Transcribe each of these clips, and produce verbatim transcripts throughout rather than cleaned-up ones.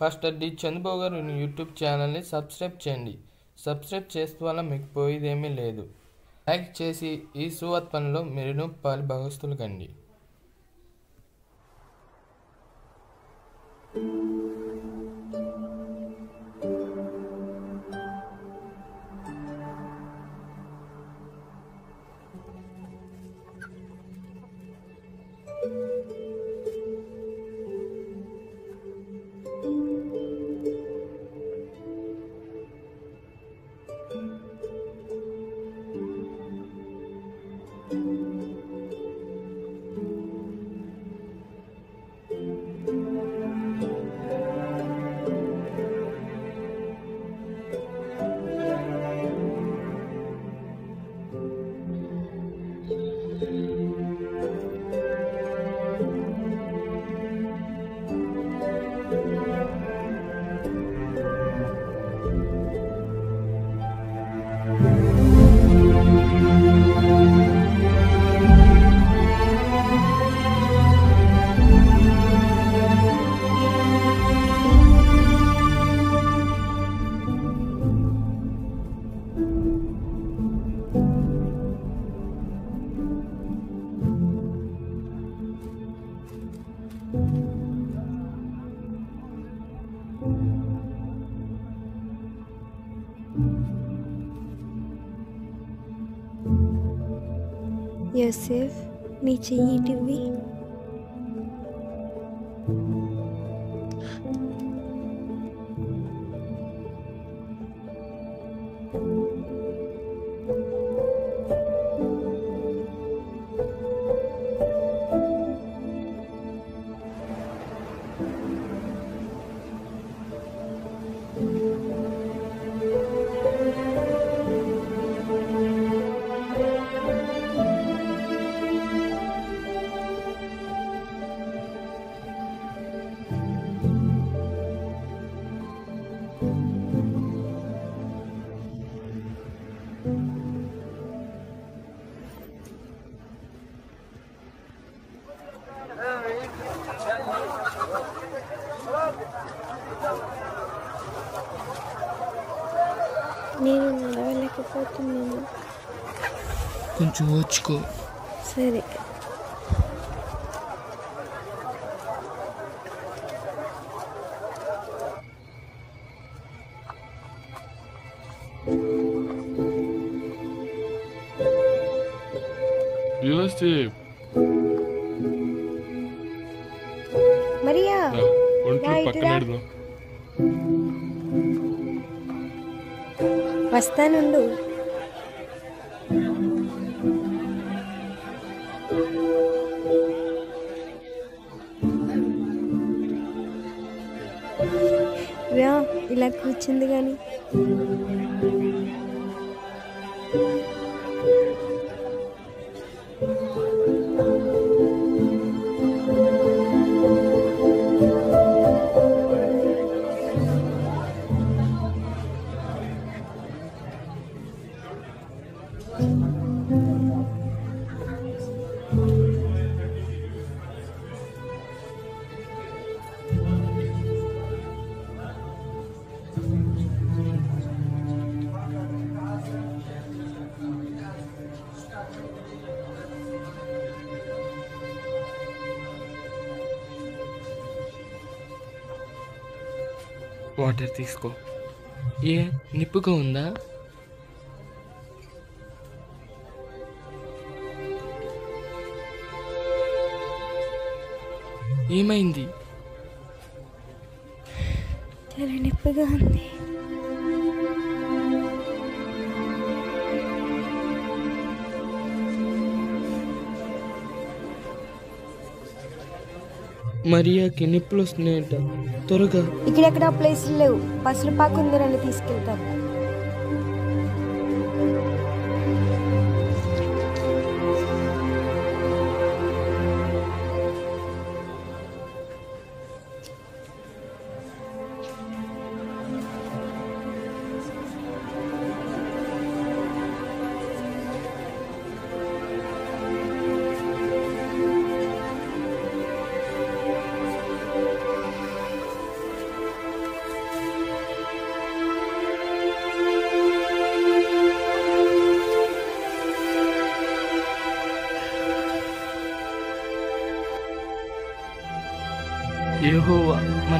Pastor D Chandrababu గారు YouTube ఛానల్ని subscribe చేయండి. సబ్స్క్రైబ్ చేసే వల్ల మీకు పోయేదేమీ లేదు. లైక్ చేసి ఈ సువార్త పనిలో మీరును పాలుభాగస్తులు కండి. योसेफ नीचे ये टीवी నేను నడవలేకపోతున్నాను. కొంచెం వచ్చుకో. సరే. మరియా వస్తానుండు. వ్యా ఇలా కూర్చుంది కానీ వాటర్ తీసుకో. ఏ నిప్పుగా ఉందా? ఏమైంది? చాలా నిప్పుగా ఉంది. మరియాకి నిప్పులు వస్తున్నాయట. త్వరగా. ఇక్కడెక్కడ ప్లేసులు లేవు. బస్సులు పాకు ఉంది, రండి తీసుకెళ్తాను.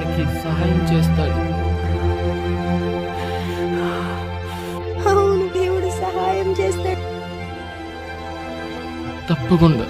చేయడానికి సహాయం చేస్తాడు. అవును, దేవుడు సహాయం చేస్తాడు తప్పకుండా.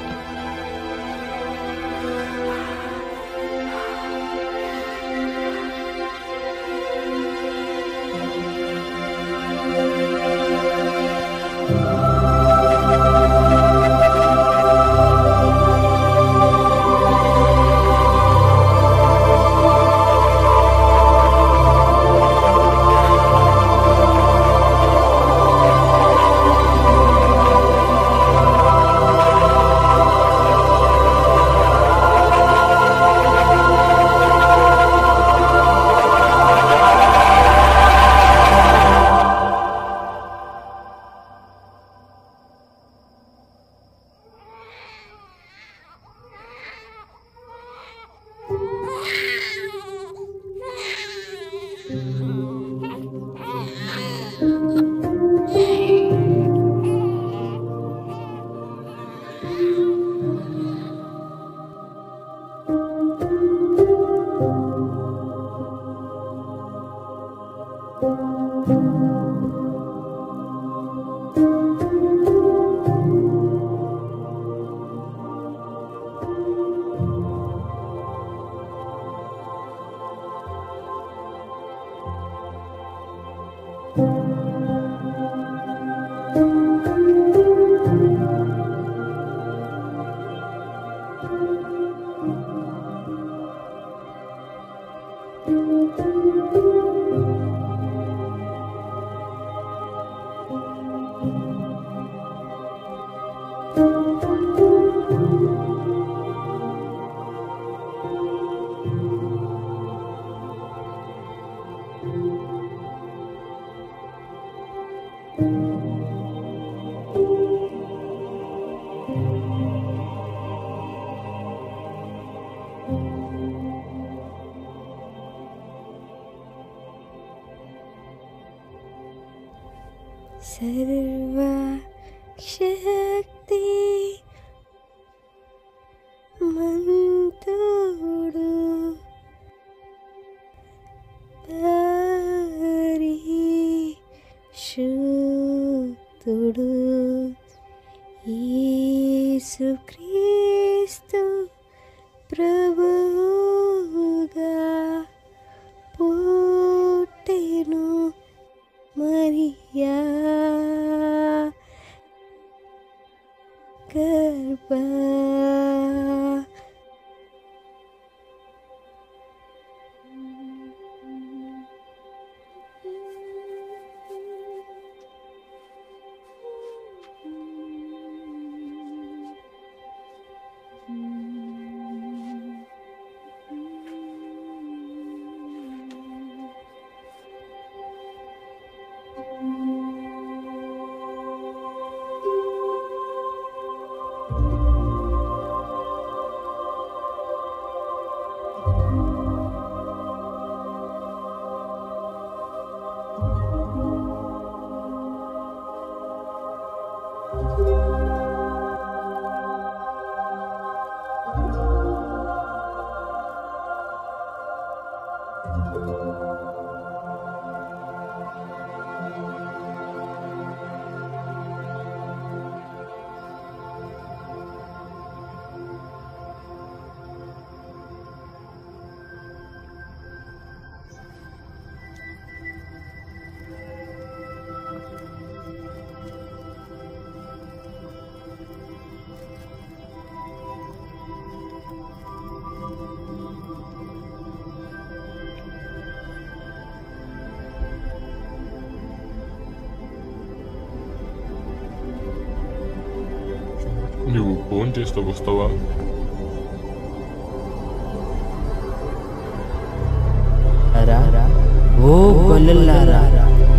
सर्वशक्ति मंतुडु परिशुद्धुडु యేసు క్రీస్తు ప్రభువుగా పుట్టెను మరియా గర్భ నువ్వు ఫోన్ చేస్తూ వస్తావా? ఓ గొల్లలారా,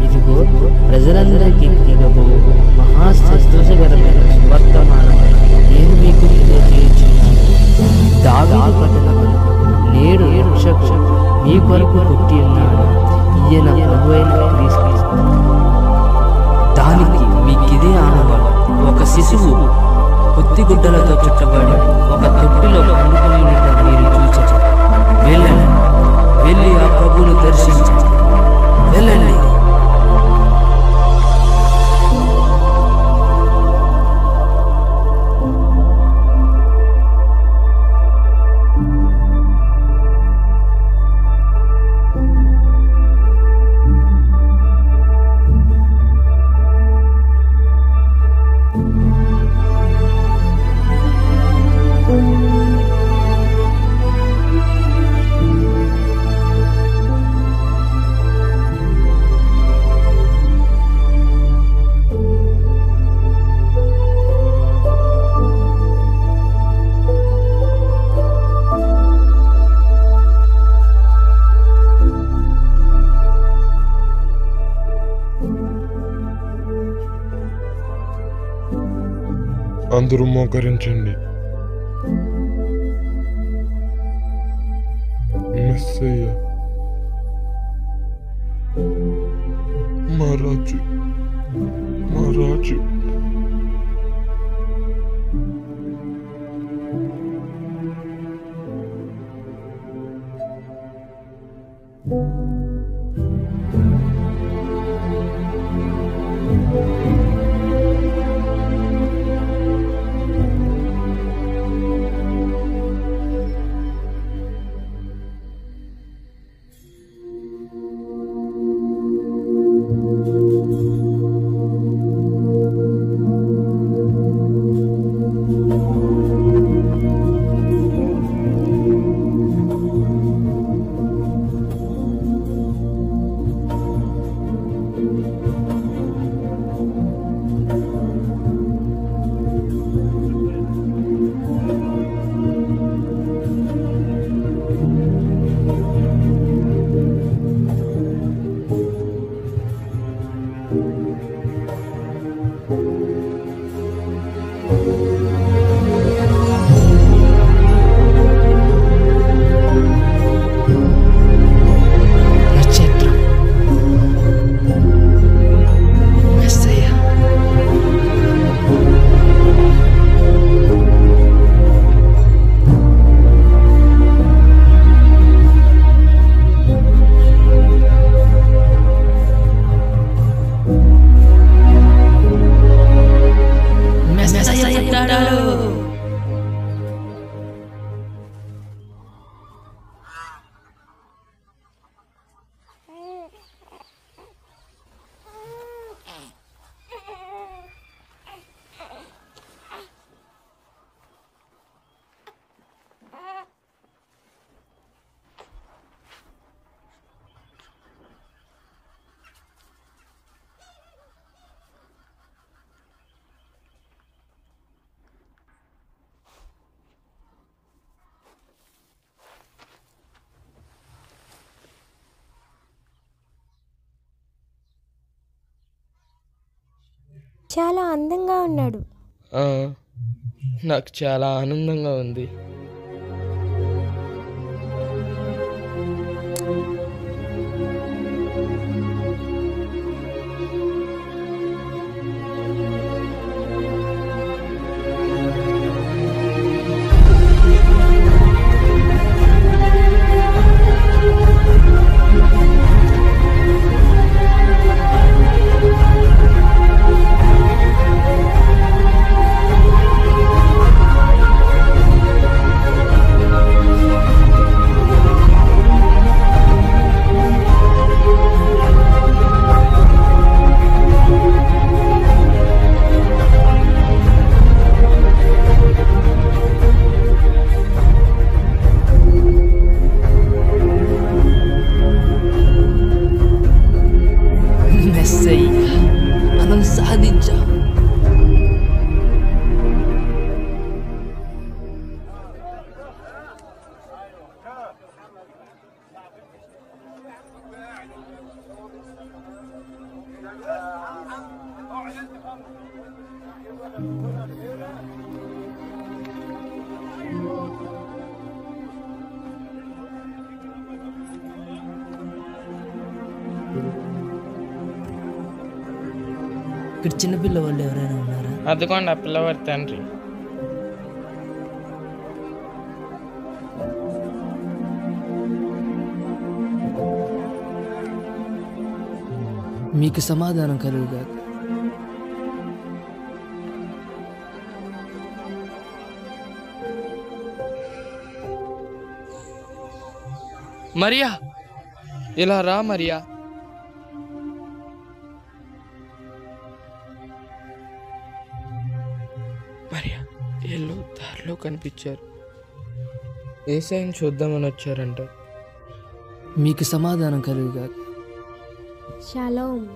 ఇదిగో ప్రజలందరికీ ఇదిగో మహా సంతోషకరమైన వర్తమానం నేను మీకు తెలియజేయుచున్నాను. దావీదు పట్టణము నేడు రక్షకుడు మీ కొరకు పుట్టి ఉన్నాడు, ఈయన ప్రభువైన క్రీస్తు. దానికి మీకిదే ఆనవాలు. ఒక శిశువు గుడ్డలతో చుట్టబడి ఒక తొట్టిలో పండుకొని మీరు చూచారు. వెళ్ళండి, అందరూ మోకరించండి. మెస్సయ్య మా రాజు, మా రాజు. చాలా అందంగా ఉన్నాడు. నాకు చాలా ఆనందంగా ఉంది. ఇక్కడ చిన్న పిల్లవాళ్ళు ఎవరైనా ఉన్నారా? అదిగోండి ఆ పిల్లవాడి తండ్రి. మీకు సమాధానం కలుగుగా. మరియా, ఇలా రా మరియా. మరియా వీళ్ళు దారిలో కనిపించారు, ఏసయ్యను చూద్దామని వచ్చారంట. మీకు సమాధానం కలుగుగా. షాలోమ్.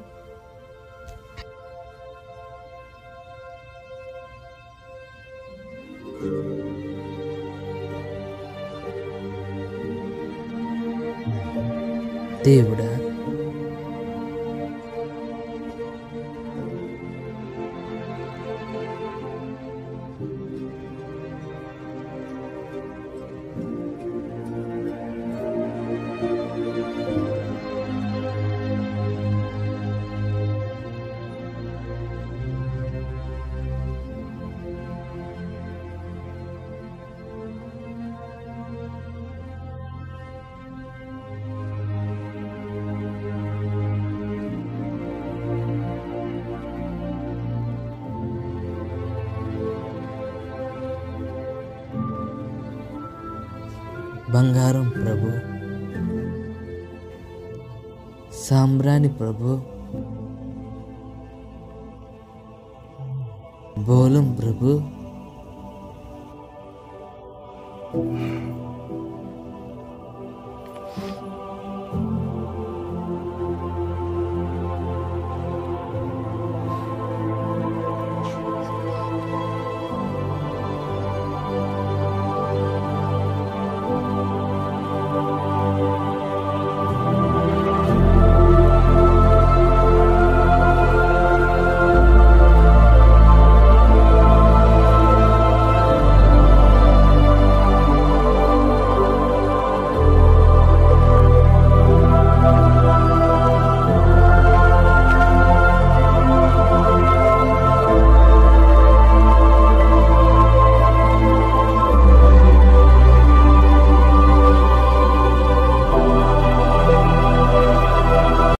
దేవుడా, బంగారం ప్రభు, సాంబ్రాణి ప్రభు, బోలం ప్రభు.